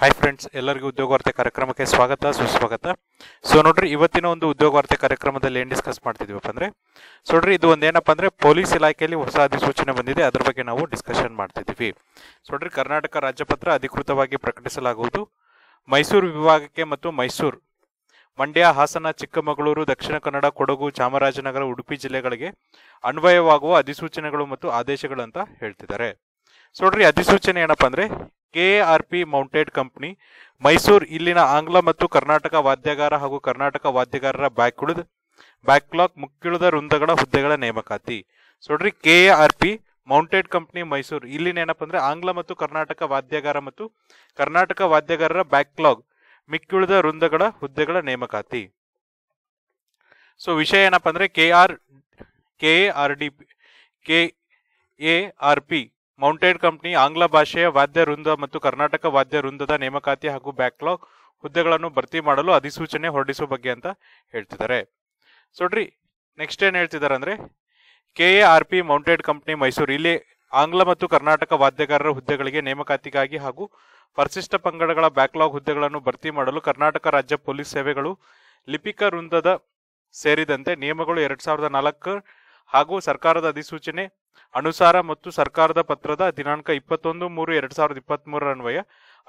Hi friends एल्लरिगू उद्योग वार्ते कार्यक्रम के स्वागत सुस्वागत। सो नोड्री इवत्तिन ओंदु उद्योग वार्ते कार्यक्रम दल्लि एनु डिस्कस माड्तिद्दीवप्प अंद्रे सो नोड्री इदु ओंदु एनप्प अंद्रे पोलीस इलाखेयल्लि होस अधिसूचने बंदिदे अदर बग्गे नावु डिस्कशन माड्तिद्दीवि। सो नोड्री कर्नाटक राज्यपत्र अधिकृतವಾಗಿ ಪ್ರಕಟಿಸಲಾಗುವುದು। मैसूर विभागಕ್ಕೆ ಮತ್ತು मैसूर ಮಂಡ್ಯ ಹಾಸನ ಚಿಕ್ಕಮಗಳೂರು ದಕ್ಷಿಣ ಕನ್ನಡ ಕೊಡಗು ಚಾಮರಾಜನಗರ ಉಡುಪಿ ಜಿಲ್ಲೆಗಳಿಗೆ ಅನ್ವಯವಾಗುವ ಅಧಿಸೂಚನೆಗಳು ಮತ್ತು ಆದೇಶಗಳು ಅಂತ ಹೇಳ್ತಿದ್ದಾರೆ। ಸೋ ನೋಡ್ರಿ ಅಧಿಸೂಚನೆ ಏನಪ್ಪ ಅಂದ್ರೆ KRP ಮೌಂಟೆಡ್ ಕಂಪನಿ ಮೈಸೂರು ಇಲ್ಲಿನ ಆಂಗ್ಲ ಮತ್ತು ಕರ್ನಾಟಕ ವಾದ್ಯಗಾರ ಹಾಗೂ ಕರ್ನಾಟಕ ವಾದ್ಯಗಾರರ ಬ್ಯಾಕ್ಲಾಗ್ ಮುಕ್ಕಿಳುದ ವೃಂದಗಳ ಹುದ್ದೆಗಳ ನೇಮಕಾತಿ। ಸೋ ನೋಡಿ KRP ಮೌಂಟೆಡ್ ಕಂಪನಿ ಮೈಸೂರು ಇಲ್ಲಿನ ಏನಪ್ಪ ಅಂದ್ರೆ ಆಂಗ್ಲ ಮತ್ತು ಕರ್ನಾಟಕ ವಾದ್ಯಗಾರ ಮತ್ತು ಕರ್ನಾಟಕ ವಾದ್ಯಗಾರರ ಬ್ಯಾಕ್ಲಾಗ್ ಮಿಕ್ಕಿಳುದ ವೃಂದಗಳ ಹುದ್ದೆಗಳ ನೇಮಕಾತಿ। ಸೋ ವಿಷಯ ಏನಪ್ಪ ಅಂದ್ರೆ KRP ಮೌಂಟೆಡ್ ಕಂಪನಿ ಆಂಗ್ಲ ಭಾಷೆಯ ವಾದ್ಯ ವೃಂದ ಮತ್ತು ಕರ್ನಾಟಕ ವಾದ್ಯ ವೃಂದದ ನೇಮಕಾತಿ ಹಾಗೂ ಬ್ಯಾಕ್ಲಾಗ್ ಹುದ್ದೆಗಳನ್ನು ಭರ್ತಿ ಮಾಡಲು ಅಧಿಸೂಚನೆ ಹೊರಡಿಸುವ ಬಗ್ಗೆ ಅಂತ ಹೇಳ್ತಿದ್ದಾರೆ। ಸೋಡ್ರಿ ನೆಕ್ಸ್ಟ್ ಏನು ಹೇಳ್ತಿದ್ದಾರೆ ಅಂದ್ರೆ KRP ಮೌಂಟೆಡ್ ಕಂಪನಿ ಮೈಸೂರು ಇಲ್ಲಿ ಆಂಗ್ಲ ಮತ್ತು ಕರ್ನಾಟಕ ವಾದ್ಯಗಾರರ ಹುದ್ದೆಗಳಿಗೆ ನೇಮಕಾತಿಗಾಗಿ ಹಾಗೂ ಪರಿಶಿಷ್ಟ ಪಂಗಡಗಳ ಬ್ಯಾಕ್ಲಾಗ್ ಹುದ್ದೆಗಳನ್ನು ಭರ್ತಿ ಮಾಡಲು ಕರ್ನಾಟಕ ರಾಜ್ಯ ಪೊಲೀಸ್ ಸೇವೆಗಳು ಲಿಪಿಕ ವೃಂದದ ಸೇರಿದಂತೆ ನಿಯಮಗಳು 2004 ಹಾಗೂ ಸರ್ಕಾರದ ಅಧಿಸೂಚನೆ ಅನುಸಾರ ಮತ್ತು ಸರ್ಕಾರದ ಪತ್ರದ ದಿನಾಂಕ 21/3/2023 ಅನ್ವಯ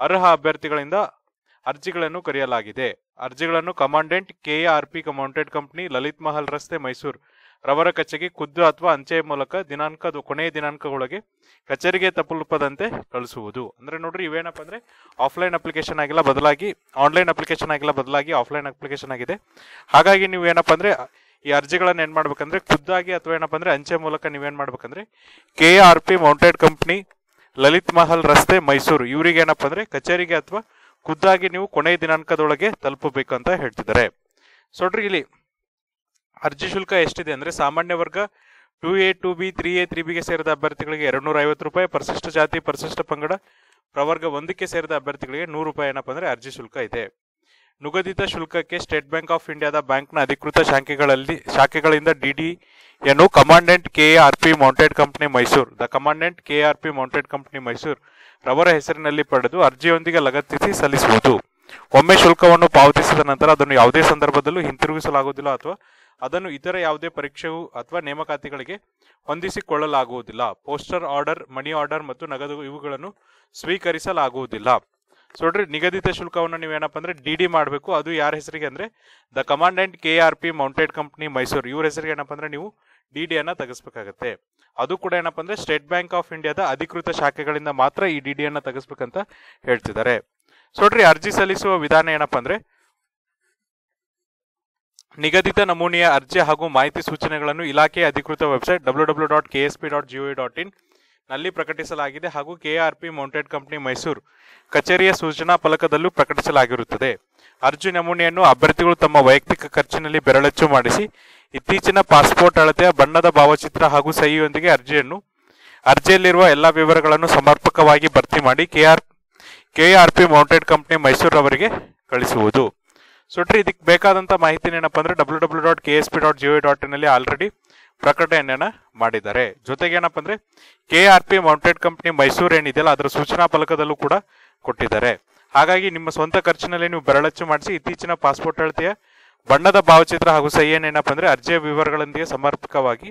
ಅರ್ಹ ಅಭ್ಯರ್ಥಿಗಳಿಂದ ಅರ್ಜಿಗಳನ್ನು ಕರೆಯಲಾಗಿದೆ। ಅರ್ಜಿಗಳನ್ನು commandant KRP commandant company Lalit Mahal ರಸ್ತೆ ಮೈಸೂರು ರವರ ಕಚೇರಿಗೆ ಖುದ್ದು ಅಥವಾ ಅಂಚೆ ಮೂಲಕ ದಿನಾಂಕದ ಕೊನೆಯ ದಿನಾಂಕದೊಳಗೆ ಕಚೇರಿಗೆ ತಲುಪದಂತೆ ಕಳಿಸುವುದು। ಅಂದ್ರೆ ನೋಡ್ರಿ ಇವೇನಪ್ಪ ಅಂದ್ರೆ ಆಫ್ಲೈನ್ ಅಪ್ಲಿಕೇಶನ್ ಆಗಿಲ್ಲ ಬದಲಾಗಿ ಆನ್ಲೈನ್ ಅಪ್ಲಿಕೇಶನ್ ಆಗಿಲ್ಲ ಬದಲಾಗಿ ಆಫ್ಲೈನ್ ಅಪ್ಲಿಕೇಶನ್ ಆಗಿದೆ। ಹಾಗಾಗಿ ನೀವು ಏನಪ್ಪ ಅಂದ್ರೆ ಈ ಅರ್ಜಿಗಳನ್ನು ಏನು ಮಾಡಬೇಕಂದ್ರೆ ಖುದ್ದಾಗಿ ಅಥವಾ ಏನಪ್ಪ ಅಂದ್ರೆ ಅಂಚೆ ಮೂಲಕ ನೀವೇನ್ ಮಾಡಬೇಕಂದ್ರೆ KRP mounted company Lalit Mahal ರಸ್ತೆ ಮೈಸೂರು ಇವರಿಗೆ ಏನಪ್ಪ ಅಂದ್ರೆ ಕಚೇರಿಗೆ ಅಥವಾ ಖುದ್ದಾಗಿ ನೀವು ಕೊನೆಯ ದಿನಾಂಕದೊಳಗೆ ತಲುಪಬೇಕು ಅಂತ ಹೇಳ್ತಿದ್ದಾರೆ। ಸೋ ನೋಡ್ರಿ ಇಲ್ಲಿ ಅರ್ಜಿ ಶುಲ್ಕ ಎಷ್ಟಿದೆ ಅಂದ್ರೆ ಸಾಮಾನ್ಯ ವರ್ಗ 2A 2B 3A 3B ಗೆ ಸೇರಿದ ಅಭ್ಯರ್ಥಿಗಳಿಗೆ ₹250, ಪರಿಶಿಷ್ಟ ಜಾತಿ ಪರಿಶಿಷ್ಟ ಪಂಗಡ ಪ್ರವರ್ಗ 1ಕ್ಕೆ ಸೇರಿದ ಅಭ್ಯರ್ಥಿಗಳಿಗೆ ₹100 ಏನಪ್ಪ ಅಂದ್ರೆ ಅರ್ಜಿ ಶುಲ್ಕ ಇದೆ। ನಿಗದಿತ ಶುಲ್ಕಕ್ಕೆ ಸ್ಟೇಟ್ ಬ್ಯಾಂಕ್ ಆಫ್ ಇಂಡಿಯಾದ ಬ್ಯಾಂಕ್ನ ಅಧಿಕೃತ ಶಾಖೆಗಳಿಂದ DDಯನ್ನು commandant KRP mounted company Mysuru ರವರ ಹೆಸರಿನಲ್ಲಿ ಪಡೆದು ಅರ್ಜಿಯೊಂದಿಗೆ ಲಗತ್ತಿಸಿ ಸಲ್ಲಿಸುವುದು। ಒಮ್ಮೆ ಶುಲ್ಕವನ್ನು ಪಾವತಿಸಿದ ನಂತರ ಅದನ್ನು ಯಾವುದೇ ಸಂದರ್ಭದಲ್ಲೂ ಹಿಂತಿರುಗಿಸಲಾಗುವುದಿಲ್ಲ ಅಥವಾ ಅದನ್ನು ಇತರ ಯಾವುದೇ ಪರೀಕ್ಷೆಯು ಅಥವಾ ನೇಮಕಾತಿಗಳಿಗೆ ಹೊಂದಿಸಿಕೊಳ್ಳಲಾಗುವುದಿಲ್ಲ। ಪೋಸ್ಟರ್ ಆರ್ಡರ್, ಮನಿ ಆರ್ಡರ್ ಮತ್ತು ನಗದು ಇವುಗಳನ್ನು ಸ್ವೀಕರಿಸಲಾಗುವುದಿಲ್ಲ। ಸೋ ನೋಡ್ರಿ ನಿಗದಿತ ಶುಲ್ಕವನ್ನು ನೀವೇನಪ್ಪ ಅಂದ್ರೆ DD ಮಾಡಬೇಕು। ಅದು ಯಾರ ಹೆಸರಿಗೆ ಅಂದ್ರೆ the commandant KRP mounted company Mysuru ಇವ್ರ ಹೆಸರಿಗೆ ಏನಪ್ಪ ಅಂದ್ರೆ ನೀವು DD ಅನ್ನ ತೆಗೆಸ್ಬೇಕಾಗತ್ತೆ। ಅದು ಕೂಡ ಏನಪ್ಪ ಅಂದ್ರೆ ಸ್ಟೇಟ್ ಬ್ಯಾಂಕ್ ಆಫ್ ಇಂಡಿಯಾದ ಅಧಿಕೃತ ಶಾಖೆಗಳಿಂದ ಮಾತ್ರ ಈ DD ಅನ್ನ ತೆಗೆಸ್ಬೇಕಂತ ಹೇಳ್ತಿದ್ದಾರೆ। ಸೋ ನೋಡ್ರಿ ಅರ್ಜಿ ಸಲ್ಲಿಸುವ ವಿಧಾನ ಏನಪ್ಪ ಅಂದ್ರೆ ನಿಗದಿತ ನಮೂನೆಯ ಅರ್ಜಿ ಹಾಗೂ ಮಾಹಿತಿ ಸೂಚನೆಗಳನ್ನು ಇಲಾಖೆಯ ಅಧಿಕೃತ ವೆಬ್ಸೈಟ್ www.ksp.gov.in ನಲ್ಲಿ ಪ್ರಕಟಿಸಲಾಗಿದೆ ಹಾಗೂ KRP ಮೌಂಟೆಡ್ ಕಂಪನಿ ಮೈಸೂರು ಕಚೇರಿಯ ಸೂಚನಾ ಫಲಕದಲ್ಲೂ ಪ್ರಕಟಿಸಲಾಗಿರುತ್ತದೆ। ಅರ್ಜಿ ನಮೂನೆಯನ್ನು ಅಭ್ಯರ್ಥಿಗಳು ತಮ್ಮ ವೈಯಕ್ತಿಕ ಖರ್ಚಿನಲ್ಲಿ ಬೆರಳಚ್ಚು ಮಾಡಿಸಿ ಇತ್ತೀಚಿನ ಪಾಸ್ಪೋರ್ಟ್ ಅಳತೆಯ ಬಣ್ಣದ ಭಾವಚಿತ್ರ ಹಾಗೂ ಸಹಿಯೊಂದಿಗೆ ಅರ್ಜಿಯಲ್ಲಿರುವ ಎಲ್ಲಾ ವಿವರಗಳನ್ನು ಸಮರ್ಪಕವಾಗಿ ಭರ್ತಿ ಮಾಡಿ KRP ಮೌಂಟೆಡ್ ಕಂಪನಿ ಮೈಸೂರು ಅವರಿಗೆ ಕಳಿಸುವುದು। ಸೋ ಇದಕ್ಕೆ ಬೇಕಾದಂತ ಮಾಹಿತಿ ಏನಪ್ಪ ಅಂದ್ರೆ www.ksp.gov.in ನಲ್ಲಿ ಆಲ್ರೆಡಿ ಪ್ರಕಟಣೆಯನ್ನ ಮಾಡಿದ್ದಾರೆ। ಜೊತೆಗೆ ಏನಪ್ಪ ಅಂದ್ರೆ KRP ಮೌಂಟೆಡ್ ಕಂಪನಿ ಮೈಸೂರು ಏನಿದೆಯಲ್ಲ ಅದರ ಸೂಚನಾ ಫಲಕದಲ್ಲೂ ಕೂಡ ಕೊಟ್ಟಿದ್ದಾರೆ। ಹಾಗಾಗಿ ನಿಮ್ಮ ಸ್ವಂತ ಖರ್ಚಿನಲ್ಲಿ ನೀವು ಬೆರಳಚ್ಚು ಮಾಡಿಸಿ ಇತ್ತೀಚಿನ ಪಾಸ್ಪೋರ್ಟ್ ಅಳತೆಯ ಬಣ್ಣದ ಭಾವಚಿತ್ರ ಹಾಗೂ ಸಹಿಯನ್ನು ಏನಪ್ಪ ಅಂದ್ರೆ ಅರ್ಜಿಯ ವಿವರಗಳೊಂದಿಗೆ ಸಮರ್ಪಕವಾಗಿ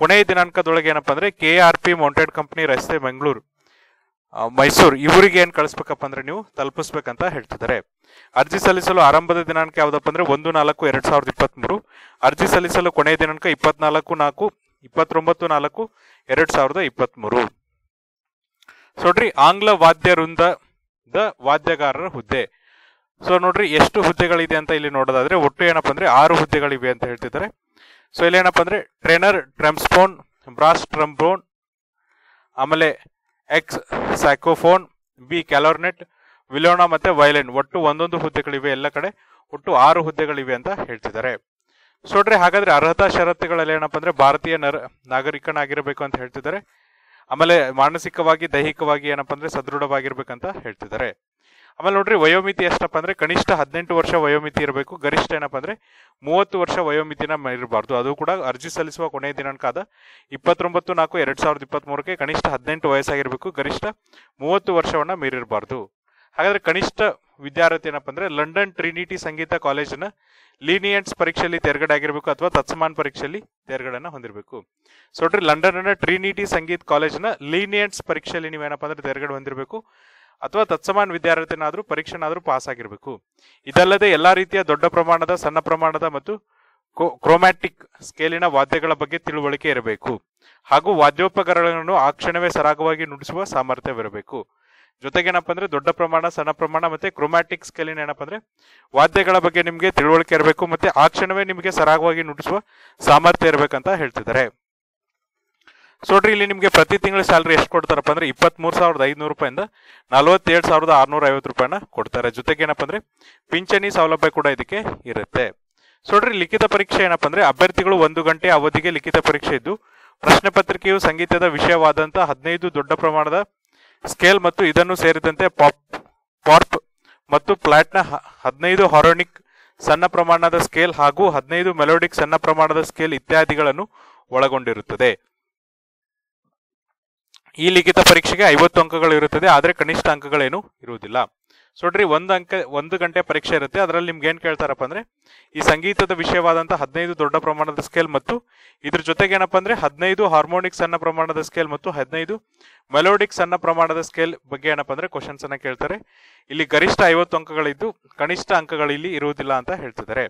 ಕೊನೆಯ ದಿನಾಂಕದೊಳಗೆ ಏನಪ್ಪ ಅಂದ್ರೆ KRP ಮೌಂಟೆಡ್ ಕಂಪನಿ ರಸ್ತೆ ಮೈಸೂರು ಇವರಿಗೆ ಏನ್ ಕಳಿಸ್ಬೇಕಪ್ಪ ಅಂದ್ರೆ ನೀವು ತಲುಪಿಸ್ಬೇಕಂತ ಹೇಳ್ತಿದ್ದಾರೆ। ಅರ್ಜಿ ಸಲ್ಲಿಸಲು ಆರಂಭದ ದಿನಾಂಕ ಯಾವುದಪ್ಪ ಅಂದ್ರೆ 1/4/2023, ಅರ್ಜಿ ಸಲ್ಲಿಸಲು ಕೊನೆಯ ದಿನಾಂಕ 29/4/2023। ಸೋ ನೋಡ್ರಿ ಆಂಗ್ಲ ವಾದ್ಯ ವೃಂದದ ವಾದ್ಯಗಾರರ ಹುದ್ದೆ ಸೋ ನೋಡ್ರಿ ಎಷ್ಟು ಹುದ್ದೆಗಳಿದೆ ಅಂತ ಇಲ್ಲಿ ನೋಡೋದಾದ್ರೆ ಒಟ್ಟು ಏನಪ್ಪ ಅಂದ್ರೆ 6 ಹುದ್ದೆಗಳಿವೆ ಅಂತ ಹೇಳ್ತಿದ್ದಾರೆ। ಸೋ ಇಲ್ಲಿ ಏನಪ್ಪ ಅಂದ್ರೆ ಟ್ರೈನರ್ ಟ್ರಂಪ್ಸ್ಪೋನ್, ಬ್ರಾಸ್ ಟ್ರಂಬೋನ್, ಆಮೇಲೆ X ಸ್ಯಾಕ್ಸೋಫೋನ್, B ಕ್ಯಾಲರ್ನೆಟ್, ವಿಲೋಣ ಮತ್ತೆ ವಯಲಿನ್ ಒಟ್ಟು 11 ಹುದ್ದೆಗಳಿವೆ। ಎಲ್ಲ ಕಡೆ ಒಟ್ಟು 6 ಹುದ್ದೆಗಳಿವೆ ಅಂತ ಹೇಳ್ತಿದ್ದಾರೆ। ಸೋ ನೋಡ್ರಿ ಹಾಗಾದ್ರೆ ಅರ್ಹತಾ ಷರತ್ತುಗಳಲ್ಲಿ ಏನಪ್ಪ ಅಂದ್ರೆ ಭಾರತೀಯ ನಾಗರಿಕನಾಗಿರಬೇಕು ಅಂತ ಹೇಳ್ತಿದ್ದಾರೆ। ಆಮೇಲೆ ಮಾನಸಿಕವಾಗಿ ದೈಹಿಕವಾಗಿ ಏನಪ್ಪ ಅಂದ್ರೆ ಸದೃಢವಾಗಿರ್ಬೇಕಂತ ಹೇಳ್ತಿದ್ದಾರೆ। ಆಮೇಲೆ ನೋಡ್ರಿ ವಯೋಮಿತಿ ಎಷ್ಟಪ್ಪ ಅಂದ್ರೆ ಕನಿಷ್ಠ 18 ವರ್ಷ ವಯೋಮಿತಿ ಇರಬೇಕು, ಗರಿಷ್ಠ ಏನಪ್ಪ ಅಂದ್ರೆ 30 ವರ್ಷ ವಯೋಮಿತಿನ ಇರಬಾರ್ದು। ಅದು ಕೂಡ ಅರ್ಜಿ ಸಲ್ಲಿಸುವ ಕೊನೆಯ ದಿನಾಂಕ ಆದ 29/4/2023ಕ್ಕೆ ಕನಿಷ್ಠ 18 ವಯಸ್ಸಾಗಿರ್ಬೇಕು, ಗರಿಷ್ಠ 30 ವರ್ಷವನ್ನ ಮೀರಿರಬಾರ್ದು। ಹಾಗಾದ್ರೆ ಕನಿಷ್ಠ ವಿದ್ಯಾರ್ಥಿ ಏನಪ್ಪ ಅಂದ್ರೆ ಲಂಡನ್ ಟ್ರಿನಿಟಿ ಸಂಗೀತ ಕಾಲೇಜಿನ ಲೀನಿಯೆಂಟ್ಸ್ ಪರೀಕ್ಷೆಯಲ್ಲಿ ತೆರಗಡೆ ಆಗಿರಬೇಕು ಅಥವಾ ತತ್ಸಮಾನ ಪರೀಕ್ಷೆಯಲ್ಲಿ ತೆರಗಡೆನ ಹೊಂದಿರಬೇಕು. ಸೋ ನೋಡ್ರಿ ಲಂಡನ್ನ ಟ್ರಿನಿಟಿ ಸಂಗೀತ ಕಾಲೇಜಿನ ಲೀನಿಯೆಂಟ್ಸ್ ಪರೀಕ್ಷೆಯಲ್ಲಿ ನೀವು ಏನಪ್ಪ ಅಂದ್ರೆ ತೆರಗಡೆ ಹೊಂದಿರಬೇಕು ಅಥವಾ ತತ್ಸಮಾನ ವಿದ್ಯಾರ್ಥಿನಾದರೂ ಪರೀಕ್ಷೆನಾದರೂ ಪಾಸ್ ಆಗಿರಬೇಕು. ಇದಲ್ಲದೆ ಎಲ್ಲಾ ರೀತಿಯ ದೊಡ್ಡ ಪ್ರಮಾಣದ ಸಣ್ಣ ಪ್ರಮಾಣದ ಮತ್ತು ಕ್ರೋಮ್ಯಾಟಿಕ್ ಸ್ಕೇಲಿನ ವಾದ್ಯಗಳ ಬಗ್ಗೆ ತಿಳುವಳಿಕೆ ಇರಬೇಕು ಹಾಗೂ ವಾದ್ಯೋಪಕರಣಗಳನ್ನು ಆ ಕ್ಷಣವೇ ಸರಾಗವಾಗಿ ನುಡಿಸುವ ಸಾಮರ್ಥ್ಯವಿರಬೇಕು. ಜೊತೆಗೆ ಏನಪ್ಪ ಅಂದ್ರೆ ದೊಡ್ಡ ಪ್ರಮಾಣ ಸಣ್ಣ ಪ್ರಮಾಣ ಮತ್ತೆ ಕ್ರೋಮ್ಯಾಟಿಕ್ ಸ್ಕೇಲಿನ ಏನಪ್ಪ ಅಂದ್ರೆ ವಾದ್ಯಗಳ ಬಗ್ಗೆ ನಿಮಗೆ ತಿಳುವಳಿಕೆ ಇರಬೇಕು ಮತ್ತೆ ಆ ಕ್ಷಣವೇ ನಿಮಗೆ ಸರಾಗವಾಗಿ ನುಡಿಸುವ ಸಾಮರ್ಥ್ಯ ಇರಬೇಕಂತ ಹೇಳ್ತಿದ್ದಾರೆ. ಸೋಡ್ರಿ ಇಲ್ಲಿ ನಿಮಗೆ ಪ್ರತಿ ತಿಂಗಳ ಸ್ಯಾಲರಿ ಎಷ್ಟು ಕೊಡ್ತಾರಪ್ಪ ಅಂದ್ರೆ 23,500 ರೂಪಾಯಿಂದ 47,650 ರೂಪಾಯಿನ ಕೊಡ್ತಾರೆ. ಜೊತೆಗೆ ಏನಪ್ಪ ಅಂದ್ರೆ ಪಿಂಚಣಿ ಸೌಲಭ್ಯ ಕೂಡ ಇದಕ್ಕೆ ಇರುತ್ತೆ. ಸೋಡ್ರಿ ಲಿಖಿತ ಪರೀಕ್ಷೆ ಏನಪ್ಪ ಅಂದ್ರೆ ಅಭ್ಯರ್ಥಿಗಳು 1 ಗಂಟೆ ಅವಧಿಗೆ ಲಿಖಿತ ಪರೀಕ್ಷೆ ಇದ್ದು ಪ್ರಶ್ನೆ ಪತ್ರಿಕೆಯು ಸಂಗೀತದ ವಿಷಯವಾದಂತಹ 15 ದೊಡ್ಡ ಪ್ರಮಾಣದ ಸ್ಕೇಲ್ ಮತ್ತು ಇದನ್ನು ಸೇರಿದಂತೆ ಪಾರ್ಪ್ ಮತ್ತು ಪ್ಲಾಟ್ನ 15 ಹಾರ್ಮೋನಿಕ್ ಸಣ್ಣ ಪ್ರಮಾಣದ ಸ್ಕೇಲ್ ಹಾಗೂ 15 ಮೆಲೋಡಿಕ್ ಸಣ್ಣ ಪ್ರಮಾಣದ ಸ್ಕೇಲ್ ಇತ್ಯಾದಿಗಳನ್ನು ಒಳಗೊಂಡಿರುತ್ತದೆ. ಈ ಲಿಖಿತ ಪರೀಕ್ಷೆಗೆ 50 ಅಂಕಗಳು ಇರುತ್ತದೆ, ಆದರೆ ಕನಿಷ್ಠ ಅಂಕಗಳೇನು ಇರುವುದಿಲ್ಲ. ಸೊಡ್ರಿ 1 ಗಂಟೆ ಪರೀಕ್ಷೆ ಇರುತ್ತೆ. ಅದರಲ್ಲಿ ನಿಮ್ಗೆ ಏನ್ ಕೇಳ್ತಾರಪ್ಪ ಅಂದ್ರೆ ಈ ಸಂಗೀತದ ವಿಷಯವಾದಂತಹ 15 ದೊಡ್ಡ ಪ್ರಮಾಣದ ಸ್ಕೇಲ್ ಮತ್ತು ಇದ್ರ ಜೊತೆಗೆ ಏನಪ್ಪ ಅಂದ್ರೆ 15 ಹಾರ್ಮೋನಿಕ್ ಸಣ್ಣ ಪ್ರಮಾಣದ ಸ್ಕೇಲ್ ಮತ್ತು 15 ಮೆಲೋಡಿಕ್ ಸಣ್ಣ ಪ್ರಮಾಣದ ಸ್ಕೇಲ್ ಬಗ್ಗೆ ಏನಪ್ಪ ಅಂದ್ರೆ ಕ್ವಶನ್ಸ್ ಅನ್ನ ಕೇಳ್ತಾರೆ. ಇಲ್ಲಿ ಗರಿಷ್ಠ 50 ಅಂಕಗಳಿದ್ದು ಕನಿಷ್ಠ ಅಂಕಗಳು ಇಲ್ಲಿ ಇರುವುದಿಲ್ಲ ಅಂತ ಹೇಳ್ತಿದ್ದಾರೆ.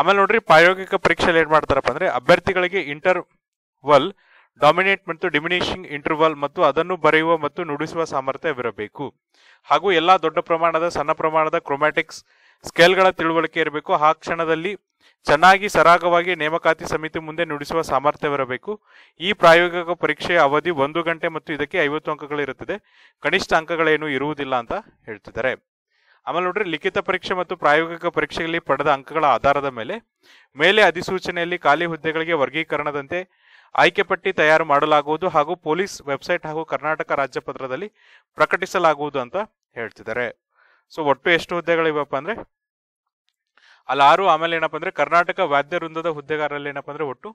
ಆಮೇಲೆ ನೋಡ್ರಿ ಪ್ರಾಯೋಗಿಕ ಪರೀಕ್ಷೆಯಲ್ಲಿ ಏನ್ ಮಾಡ್ತಾರಪ್ಪ ಅಂದ್ರೆ ಅಭ್ಯರ್ಥಿಗಳಿಗೆ ಇಂಟರ್ವಲ್ ಡಾಮಿನೇಟ್ ಮತ್ತು ಡಿಮಿನಿಷಿಂಗ್ ಇಂಟರ್ವಲ್ ಮತ್ತು ಅದನ್ನು ಬರೆಯುವ ಮತ್ತು ನುಡಿಸುವ ಸಾಮರ್ಥ್ಯವಿರಬೇಕು ಹಾಗೂ ಎಲ್ಲಾ ದೊಡ್ಡ ಪ್ರಮಾಣದ ಸಣ್ಣ ಪ್ರಮಾಣದ ಕ್ರೊಮ್ಯಾಟಿಕ್ಸ್ ಸ್ಕೇಲ್ಗಳ ತಿಳುವಳಿಕೆ ಇರಬೇಕು. ಆ ಕ್ಷಣದಲ್ಲಿ ಚೆನ್ನಾಗಿ ಸರಾಗವಾಗಿ ನೇಮಕಾತಿ ಸಮಿತಿ ಮುಂದೆ ನುಡಿಸುವ ಸಾಮರ್ಥ್ಯವಿರಬೇಕು. ಈ ಪ್ರಾಯೋಗಿಕ ಪರೀಕ್ಷೆಯ ಅವಧಿ 1 ಗಂಟೆ ಮತ್ತು ಇದಕ್ಕೆ 50 ಅಂಕಗಳಿರುತ್ತದೆ, ಕನಿಷ್ಠ ಅಂಕಗಳೇನು ಇರುವುದಿಲ್ಲ ಅಂತ ಹೇಳ್ತಿದ್ದಾರೆ. ಆಮೇಲೆ ನೋಡ್ರಿ ಲಿಖಿತ ಪರೀಕ್ಷೆ ಮತ್ತು ಪ್ರಾಯೋಗಿಕ ಪರೀಕ್ಷೆಯಲ್ಲಿ ಪಡೆದ ಅಂಕಗಳ ಆಧಾರದ ಮೇಲೆ ಮೇಲೆ ಅಧಿಸೂಚನೆಯಲ್ಲಿ ಖಾಲಿ ಹುದ್ದೆಗಳಿಗೆ ವರ್ಗೀಕರಣದಂತೆ ಆಯ್ಕೆ ಪಟ್ಟಿ ತಯಾರು ಮಾಡಲಾಗುವುದು ಹಾಗೂ ಪೊಲೀಸ್ ವೆಬ್ಸೈಟ್ ಹಾಗೂ ಕರ್ನಾಟಕ ರಾಜ್ಯ ಪತ್ರದಲ್ಲಿ ಪ್ರಕಟಿಸಲಾಗುವುದು ಅಂತ ಹೇಳ್ತಿದ್ದಾರೆ. ಸೊ ಒಟ್ಟು ಎಷ್ಟು ಹುದ್ದೆಗಳಿವಪ್ಪ ಅಂದ್ರೆ ಅಲ್ಲಿ 6. ಆಮೇಲೆ ಏನಪ್ಪ ಅಂದ್ರೆ ಕರ್ನಾಟಕ ವಾದ್ಯ ವೃಂದದ ಹುದ್ದೆಗಾರರಲ್ಲಿ ಏನಪ್ಪ ಅಂದ್ರೆ ಒಟ್ಟು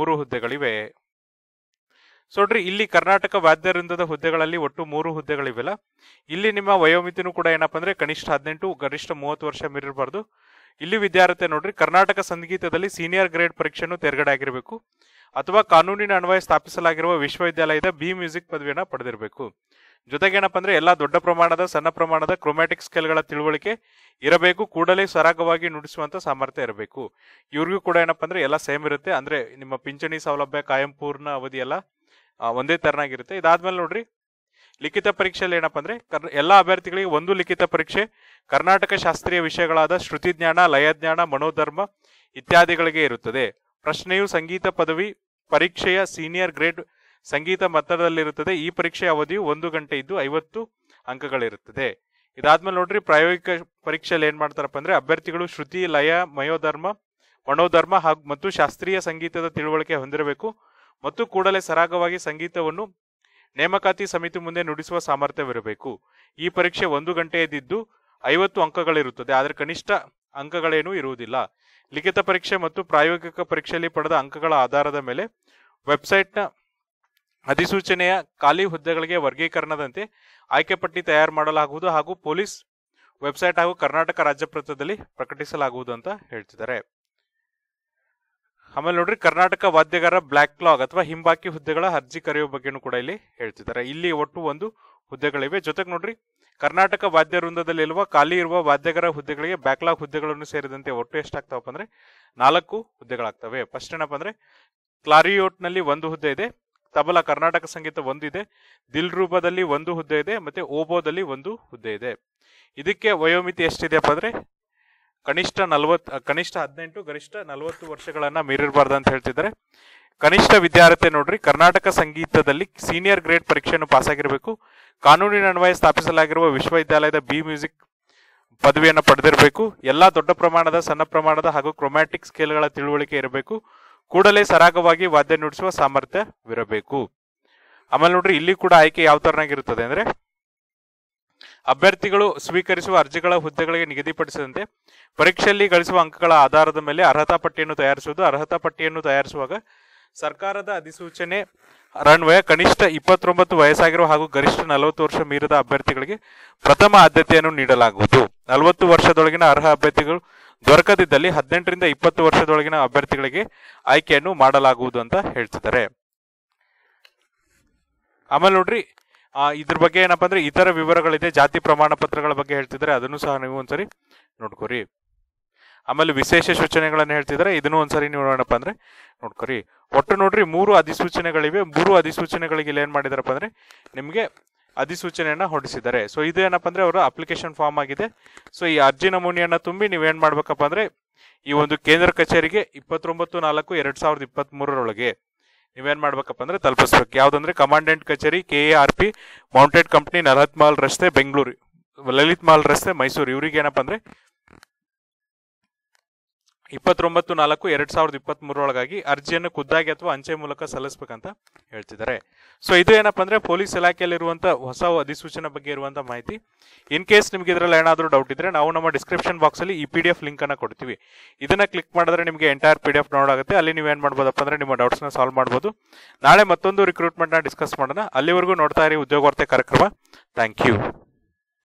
3 ಹುದ್ದೆಗಳಿವೆ. ಸೊಡ್ರಿ ಇಲ್ಲಿ ಕರ್ನಾಟಕ ವಾದ್ಯ ವೃಂದದ ಹುದ್ದೆಗಳಲ್ಲಿ ಒಟ್ಟು 3 ಹುದ್ದೆಗಳಿವೆಲ್ಲ, ಇಲ್ಲಿ ನಿಮ್ಮ ವಯೋಮಿತಿನೂ ಕೂಡ ಏನಪ್ಪ ಅಂದ್ರೆ ಕನಿಷ್ಠ 18 ಗರಿಷ್ಠ 30 ವರ್ಷ ಮೀರಿರಬಾರ್ದು. ಇಲ್ಲಿ ವಿದ್ಯಾರ್ಥಿ ನೋಡ್ರಿ ಕರ್ನಾಟಕ ಸಂಗೀತದಲ್ಲಿ ಸೀನಿಯರ್ ಗ್ರೇಡ್ ಪರೀಕ್ಷೆಯನ್ನು ತೆರಗಡೆ ಆಗಿರಬೇಕು ಅಥವಾ ಕಾನೂನಿನ ಅನ್ವಯ ಸ್ಥಾಪಿಸಲಾಗಿರುವ ವಿಶ್ವವಿದ್ಯಾಲಯದ ಬಿ ಮ್ಯೂಸಿಕ್ ಪದವಿಯನ್ನು ಪಡೆದಿರಬೇಕು. ಜೊತೆಗೆ ಏನಪ್ಪ ಅಂದ್ರೆ ಎಲ್ಲಾ ದೊಡ್ಡ ಪ್ರಮಾಣದ ಸಣ್ಣ ಪ್ರಮಾಣದ ಕ್ರೊಮ್ಯಾಟಿಕ್ ಸ್ಕೇಲ್ಗಳ ತಿಳುವಳಿಕೆ ಇರಬೇಕು, ಕೂಡಲೇ ಸರಾಗವಾಗಿ ನುಡಿಸುವಂತ ಸಾಮರ್ಥ್ಯ ಇರಬೇಕು. ಇವ್ರಿಗೂ ಕೂಡ ಏನಪ್ಪ ಅಂದ್ರೆ ಎಲ್ಲ ಸೇಮ್ ಇರುತ್ತೆ, ಅಂದ್ರೆ ನಿಮ್ಮ ಪಿಂಚಣಿ ಸೌಲಭ್ಯ ಕಾಯಂ ಪೂರ್ಣ ಅವಧಿ ಎಲ್ಲ ಒಂದೇ ತರನಾಗಿರುತ್ತೆ. ಇದಾದ್ಮೇಲೆ ನೋಡ್ರಿ ಲಿಖಿತ ಪರೀಕ್ಷೆಯಲ್ಲಿ ಏನಪ್ಪ ಅಂದ್ರೆ ಎಲ್ಲಾ ಅಭ್ಯರ್ಥಿಗಳಿಗೆ 1 ಲಿಖಿತ ಪರೀಕ್ಷೆ ಕರ್ನಾಟಕ ಶಾಸ್ತ್ರೀಯ ವಿಷಯಗಳಾದ ಶ್ರುತಿಜ್ಞಾನ, ಲಯಜ್ಞಾನ, ಮನೋಧರ್ಮ ಇತ್ಯಾದಿಗಳಿಗೆ ಇರುತ್ತದೆ. ಪ್ರಶ್ನೆಯು ಸಂಗೀತ ಪದವಿ ಪರೀಕ್ಷೆಯ ಸೀನಿಯರ್ ಗ್ರೇಡ್ ಸಂಗೀತ ಮಟ್ಟದಲ್ಲಿರುತ್ತದೆ. ಈ ಪರೀಕ್ಷೆಯ ಅವಧಿಯು 1 ಗಂಟೆ ಇದ್ದು 50 ಅಂಕಗಳಿರುತ್ತದೆ. ಇದಾದ್ಮೇಲೆ ನೋಡ್ರಿ ಪ್ರಾಯೋಗಿಕ ಪರೀಕ್ಷೆಯಲ್ಲಿ ಏನ್ ಮಾಡ್ತಾರಪ್ಪ ಅಂದ್ರೆ ಅಭ್ಯರ್ಥಿಗಳು ಶ್ರುತಿ, ಲಯ, ಮನೋಧರ್ಮ ಹಾಗೂ ಮತ್ತು ಶಾಸ್ತ್ರೀಯ ಸಂಗೀತದ ತಿಳುವಳಿಕೆ ಹೊಂದಿರಬೇಕು ಮತ್ತು ಕೂಡಲೇ ಸರಾಗವಾಗಿ ಸಂಗೀತವನ್ನು ನೇಮಕಾತಿ ಸಮಿತಿ ಮುಂದೆ ನುಡಿಸುವ ಸಾಮರ್ಥ್ಯವಿರಬೇಕು. ಈ ಪರೀಕ್ಷೆ 1 ಗಂಟೆಯದಿದ್ದು 50 ಅಂಕಗಳಿರುತ್ತದೆ, ಆದರೆ ಕನಿಷ್ಠ ಅಂಕಗಳೇನೂ ಇರುವುದಿಲ್ಲ. ಲಿಖಿತ ಪರೀಕ್ಷೆ ಮತ್ತು ಪ್ರಾಯೋಗಿಕ ಪರೀಕ್ಷೆಯಲ್ಲಿ ಪಡೆದ ಅಂಕಗಳ ಆಧಾರದ ಮೇಲೆ ವೆಬ್ಸೈಟ್ನ ಅಧಿಸೂಚನೆಯ ಖಾಲಿ ಹುದ್ದೆಗಳಿಗೆ ವರ್ಗೀಕರಣದಂತೆ ಆಯ್ಕೆ ಪಟ್ಟಿ ತಯಾರು ಮಾಡಲಾಗುವುದು ಹಾಗೂ ಪೊಲೀಸ್ ವೆಬ್ಸೈಟ್ ಹಾಗೂ ಕರ್ನಾಟಕ ರಾಜ್ಯ ಪತ್ರದಲ್ಲಿ ಪ್ರಕಟಿಸಲಾಗುವುದು ಅಂತ ಹೇಳ್ತಿದ್ದಾರೆ. ಆಮೇಲೆ ನೋಡ್ರಿ ಕರ್ನಾಟಕ ವಾದ್ಯಗಾರ ಬ್ಲ್ಯಾಕ್ಲಾಗ್ ಅಥವಾ ಹಿಂಬಾಕಿ ಹುದ್ದೆಗಳ ಅರ್ಜಿ ಕರೆಯುವ ಬಗ್ಗೆನೂ ಕೂಡ ಇಲ್ಲಿ ಹೇಳ್ತಿದ್ದಾರೆ. ಇಲ್ಲಿ ಒಟ್ಟು 1 ಹುದ್ದೆಗಳಿವೆ. ಜೊತೆಗೆ ನೋಡ್ರಿ ಕರ್ನಾಟಕ ವಾದ್ಯ ವೃಂದದಲ್ಲಿರುವ ಖಾಲಿ ಇರುವ ವಾದ್ಯಗಾರ ಹುದ್ದೆಗಳಿಗೆ ಬ್ಯಾಕ್ಲಾಗ್ ಹುದ್ದೆಗಳನ್ನು ಸೇರಿದಂತೆ ಒಟ್ಟು ಎಷ್ಟಾಗ್ತಾವಪ್ಪ ಅಂದ್ರೆ 4 ಹುದ್ದೆಗಳಾಗ್ತವೆ. ಫಸ್ಟ್ ಏನಪ್ಪ ಅಂದ್ರೆ ಕ್ಲಾರಿಯೋಟ್ನಲ್ಲಿ 1 ಹುದ್ದೆ ಇದೆ, ತಬಲಾ ಕರ್ನಾಟಕ ಸಂಗೀತ 1 ಇದೆ, ದಿಲ್ರೂಬದಲ್ಲಿ 1 ಹುದ್ದೆ ಇದೆ, ಮತ್ತೆ ಓಬೋದಲ್ಲಿ 1 ಹುದ್ದೆ ಇದೆ. ಇದಕ್ಕೆ ವಯೋಮಿತಿ ಎಷ್ಟಿದೆಯಪ್ಪ ಅಂದ್ರೆ ಕನಿಷ್ಠ 18 ಗರಿಷ್ಠ 40 ವರ್ಷಗಳನ್ನ ಮೀರಿರಬಾರ್ದು ಅಂತ ಹೇಳ್ತಿದ್ದಾರೆ. ಕನಿಷ್ಠ ವಿದ್ಯಾರ್ಥಿ ನೋಡ್ರಿ ಕರ್ನಾಟಕ ಸಂಗೀತದಲ್ಲಿ ಸೀನಿಯರ್ ಗ್ರೇಡ್ ಪರೀಕ್ಷೆಯನ್ನು ಪಾಸ್ ಆಗಿರಬೇಕು, ಕಾನೂನಿನ ಅನ್ವಯ ಸ್ಥಾಪಿಸಲಾಗಿರುವ ವಿಶ್ವವಿದ್ಯಾಲಯದ ಬಿ ಮ್ಯೂಸಿಕ್ ಪದವಿಯನ್ನು ಪಡೆದಿರಬೇಕು, ಎಲ್ಲಾ ದೊಡ್ಡ ಪ್ರಮಾಣದ ಸಣ್ಣ ಪ್ರಮಾಣದ ಹಾಗೂ ಕ್ರೊಮ್ಯಾಟಿಕ್ ಸ್ಕೇಲ್ಗಳ ತಿಳುವಳಿಕೆ ಇರಬೇಕು, ಕೂಡಲೇ ಸರಾಗವಾಗಿ ವಾದ್ಯ ನುಡಿಸುವ ಸಾಮರ್ಥ್ಯವಿರಬೇಕು. ಆಮೇಲೆ ನೋಡ್ರಿ ಇಲ್ಲಿ ಕೂಡ ಆಯ್ಕೆ ಯಾವ ತರನಾಗಿರುತ್ತದೆ ಅಂದ್ರೆ ಅಭ್ಯರ್ಥಿಗಳು ಸ್ವೀಕರಿಸುವ ಅರ್ಜಿಗಳ ಹುದ್ದೆಗಳಿಗೆ ನಿಗದಿಪಡಿಸಿದಂತೆ ಪರೀಕ್ಷೆಯಲ್ಲಿ ಗಳಿಸುವ ಅಂಕಗಳ ಆಧಾರದ ಮೇಲೆ ಅರ್ಹತಾ ಪಟ್ಟಿಯನ್ನು ತಯಾರಿಸುವಾಗ ಸರ್ಕಾರದ ಅಧಿಸೂಚನೆ रणवे कनिष्ठ 29 ವಯಸ್ಸಾಗಿರುವ ಹಾಗೂ ಗರಿಷ್ಠ 40 ವರ್ಷ ಮೀರಿದ ಅಭ್ಯರ್ಥಿಗಳಿಗೆ ಪ್ರಥಮ ಆದ್ಯತೆಯನ್ನು ನೀಡಲಾಗುವುದು 40 ವರ್ಷದೊಳಗಿನ ಅರ್ಹ ಅಭ್ಯರ್ಥಿಗಳು ದೊರಕದಿದ್ದಲ್ಲಿ 18 ರಿಂದ 20 ವರ್ಷದೊಳಗಿನ ಅಭ್ಯರ್ಥಿಗಳಿಗೆ ಆಯ್ಕೆಯನ್ನು ಮಾಡಲಾಗುವುದು ಅಂತ ಹೇಳ್ತಿದ್ದಾರೆ ಆಮೇಲೆ ನೋಡಿ ಇದರ ಬಗ್ಗೆ ಏನಪ್ಪ ಅಂದ್ರೆ ಇತರ ವಿವರಗಳಿದೆ ಜಾತಿ ಪ್ರಮಾಣ ಪತ್ರಗಳ ಬಗ್ಗೆ ಹೇಳ್ತಿದ್ದಾರೆ ಅದನ್ನು ಸಹ ನೀವು ಒಂದಸರಿ ನೋಡ್ಕೊರಿ आमेले विशेष सूचने इदन्नु ओंदसारी नोडोणप्प अंद्रे नोड्कोरी ओट्टु नोड्री मूरु अधिसूचनेगळिवे मूरु अधिसूचनेगळिगे इल्लेनु माडिदारप्प अंद्रे निमगे अधिसूचनेयन्न ಹೊರಡಿಸಿದ್ದಾರೆ सो इदु ಏನಪ್ಪ ಅಂದ್ರೆ ಅವರ ಅಪ್ಲಿಕೇಶನ್ ಫಾರ್ಮ್ ಆಗಿದೆ सो ಈ ಅರ್ಜಿ ನಮೂನೆಯನ್ನು ತುಂಬಿ ನೀವು ಏನು ಮಾಡಬೇಕಪ್ಪ ಅಂದ್ರೆ ಈ ಒಂದು ಕೇಂದ್ರ ಕಚೇರಿಗೆ 29/4/2023 ರೊಳಗೆ ನೀವು ಏನು ಮಾಡಬೇಕಪ್ಪ ಅಂದ್ರೆ ತಲುಪಿಸಬೇಕು ಯಾವುದಂದ್ರೆ ಕಮಾಂಡೆಂಟ್ ಕಚೇರಿ ಕೆಆರ್ಪಿ ಮೌಂಟೆಡ್ ಕಂಪನಿ ನರಹತ್ಮಾಲ್ ರಸ್ತೆ ಬೆಂಗಳೂರು ಲಲಿತ್ಮಾಲ್ ರಸ್ತೆ ಮೈಸೂರು ಇವರಿಗೆ ಏನಪ್ಪ ಅಂದ್ರೆ 29/4/2023 ಅರ್ಜಿಯನ್ನು ಖುದ್ದಾಗಿ ಅಥವಾ ಅಂಚೆ ಮೂಲಕ ಸಲ್ಲಿಸಬೇಕು ಅಂತ ಹೇಳ್ತಿದ್ದಾರೆ ಸೋ ಇದು ಏನಪ್ಪ ಅಂದ್ರೆ ಪೊಲೀಸ್ ಇಲಾಖೆಯಲ್ಲಿ ಇರುವಂತ ಹೊಸ ಅಧಿಸೂಚನೆ ಬಗ್ಗೆ ಇರುವಂತ ಮಾಹಿತಿ ಇನ್ ಕೇಸ್ ನಿಮಗೆ ಇದರಲ್ಲಿ ಏನಾದರೂ ಡೌಟ್ ಇದ್ರೆ ನಾವು ನಮ್ಮ ಡಿಸ್ಕ್ರಿಪ್ಷನ್ ಬಾಕ್ಸ್ ಅಲ್ಲಿ ಈ ಪಿಡಿಎಫ್ ಲಿಂಕ್ ಅನ್ನು ಕೊಡ್ತೀವಿ ಇದನ್ನ ಕ್ಲಿಕ್ ಮಾಡಿದ್ರೆ ನಿಮಗೆ ಎಂಟೈರ್ ಪಿಡಿಎಫ್ ಡೌನ್ಲೋಡ್ ಆಗುತ್ತೆ ಅಲ್ಲಿ ನೀವು ಏನು ಮಾಡಬಹುದಪ್ಪ ಅಂದ್ರೆ ನಿಮ್ಮ ಡೌಟ್ಸ್ ನ ಸಾಲ್ವ್ ಮಾಡಬಹುದು ನಾಳೆ ಮತ್ತೊಂದು ರಿಕ್ರೂಟ್ಮೆಂಟ್ ನ ಡಿಸ್ಕಸ್ ಮಾಡೋಣ ಅಲ್ಲಿವರೆಗೂ ನೋಡ್ತಾ ಇರಿ ಉದ್ಯೋಗವರ್ತೆ ಕಾರ್ಯಕ್ರಮ ಥ್ಯಾಂಕ್ ಯು